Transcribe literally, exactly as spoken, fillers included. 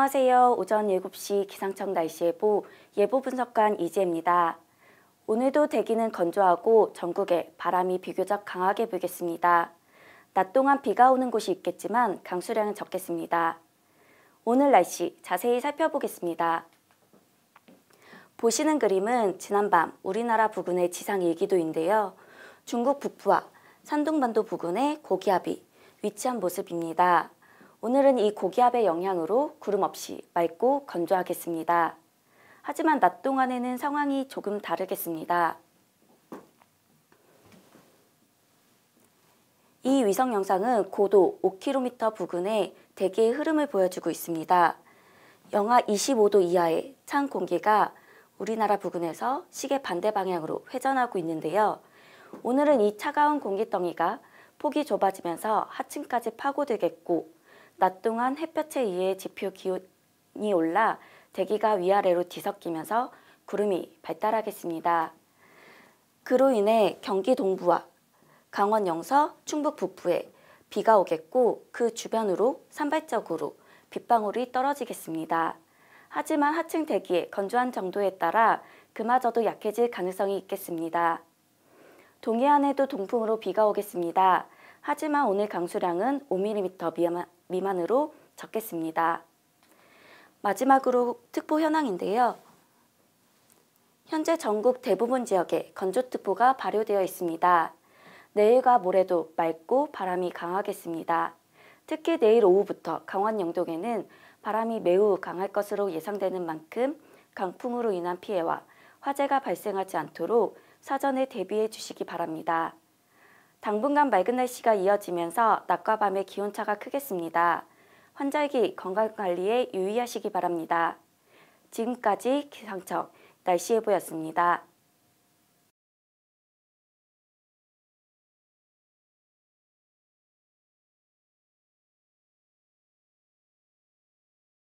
안녕하세요. 오전 일곱 시 기상청 날씨 예보, 예보 분석관 이지혜입니다. 오늘도 대기는 건조하고 전국에 바람이 비교적 강하게 불겠습니다. 낮 동안 비가 오는 곳이 있겠지만 강수량은 적겠습니다. 오늘 날씨 자세히 살펴보겠습니다. 보시는 그림은 지난밤 우리나라 부근의 지상 일기도인데요. 중국 북부와 산둥반도 부근의 고기압이 위치한 모습입니다. 오늘은 이 고기압의 영향으로 구름 없이 맑고 건조하겠습니다. 하지만 낮 동안에는 상황이 조금 다르겠습니다. 이 위성 영상은 고도 오 킬로미터 부근의 대기의 흐름을 보여주고 있습니다. 영하 이십오 도 이하의 찬 공기가 우리나라 부근에서 시계 반대 방향으로 회전하고 있는데요. 오늘은 이 차가운 공기덩이가 폭이 좁아지면서 하층까지 파고들겠고 낮 동안 햇볕에 의해 지표 기온이 올라 대기가 위아래로 뒤섞이면서 구름이 발달하겠습니다. 그로 인해 경기 동부와 강원 영서, 충북 북부에 비가 오겠고 그 주변으로 산발적으로 빗방울이 떨어지겠습니다. 하지만 하층 대기의 건조한 정도에 따라 그마저도 약해질 가능성이 있겠습니다. 동해안에도 동풍으로 비가 오겠습니다. 하지만 오늘 강수량은 오 밀리미터 미만, 미만으로 적겠습니다. 마지막으로 특보 현황인데요. 현재 전국 대부분 지역에 건조특보가 발효되어 있습니다. 내일과 모레도 맑고 바람이 강하겠습니다. 특히 내일 오후부터 강원 영동에는 바람이 매우 강할 것으로 예상되는 만큼 강풍으로 인한 피해와 화재가 발생하지 않도록 사전에 대비해 주시기 바랍니다. 당분간 맑은 날씨가 이어지면서 낮과 밤의 기온차가 크겠습니다. 환절기 건강관리에 유의하시기 바랍니다. 지금까지 기상청 날씨예보였습니다.